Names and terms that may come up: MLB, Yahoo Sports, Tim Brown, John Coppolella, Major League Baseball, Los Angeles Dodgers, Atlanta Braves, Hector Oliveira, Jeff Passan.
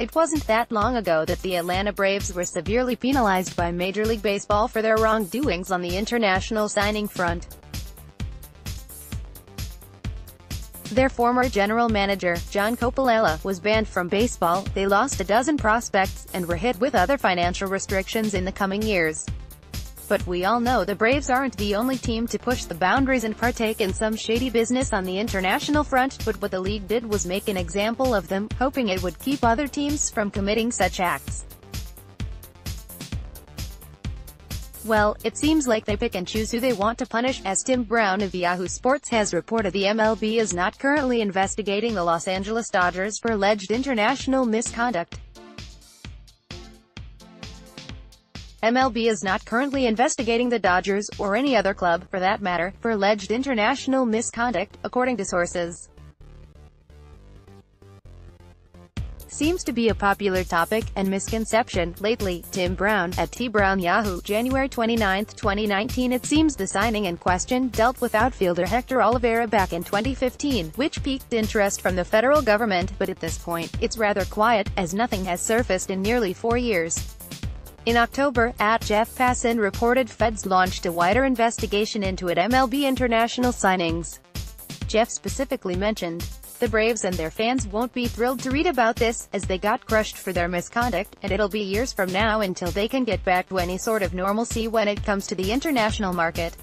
It wasn't that long ago that the Atlanta Braves were severely penalized by Major League Baseball for their wrongdoings on the international signing front. Their former general manager, John Coppolella, was banned from baseball. They lost a dozen prospects, and were hit with other financial restrictions in the coming years. But we all know the Braves aren't the only team to push the boundaries and partake in some shady business on the international front, but what the league did was make an example of them, hoping it would keep other teams from committing such acts. Well, it seems like they pick and choose who they want to punish, as Tim Brown of Yahoo Sports has reported the MLB is not currently investigating the Los Angeles Dodgers for alleged international misconduct. MLB is not currently investigating the Dodgers, or any other club, for that matter, for alleged international misconduct, according to sources. Seems to be a popular topic and misconception lately. Tim Brown, at T. Brown Yahoo, January 29, 2019. It seems the signing in question dealt with outfielder Hector Oliveira back in 2015, which piqued interest from the federal government, but at this point, it's rather quiet, as nothing has surfaced in nearly 4 years. In October, at Jeff Passan reported feds launched a wider investigation into MLB international signings. Jeff specifically mentioned, "The Braves and their fans won't be thrilled to read about this, as they got crushed for their misconduct, and it'll be years from now until they can get back to any sort of normalcy when it comes to the international market."